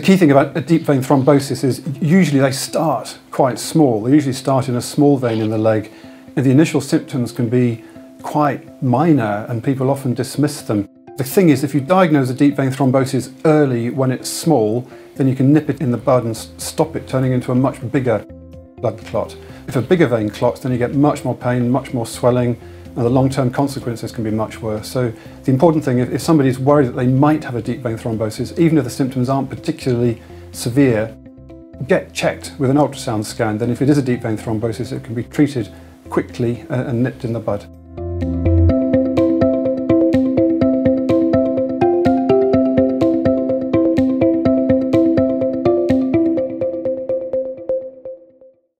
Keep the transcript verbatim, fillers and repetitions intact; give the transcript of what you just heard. the key thing about a deep vein thrombosis is usually they start quite small. They usually start in a small vein in the leg, and the initial symptoms can be quite minor, and people often dismiss them. The thing is, if you diagnose a deep vein thrombosis early when it's small, then you can nip it in the bud and stop it turning into a much bigger blood clot. If a bigger vein clots, then you get much more pain, much more swelling, and the long-term consequences can be much worse. So the important thing, if, if somebody's worried that they might have a deep vein thrombosis, even if the symptoms aren't particularly severe, get checked with an ultrasound scan. Then if it is a deep vein thrombosis, it can be treated quickly and, and nipped in the bud.